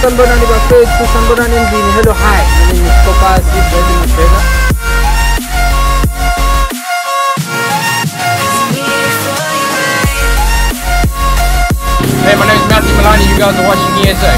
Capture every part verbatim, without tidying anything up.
Sanbonan iba stage to Sanbonan in the hello hi. My name is Papa Sip Redding Trailer. Hey, my name is Matthew Malani. You guys are watching E S A.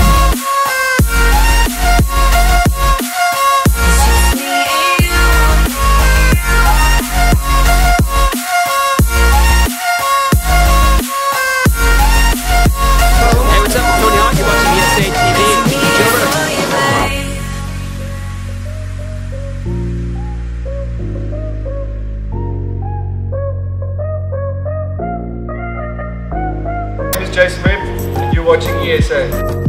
Jason Ripp, and you're watching E S A.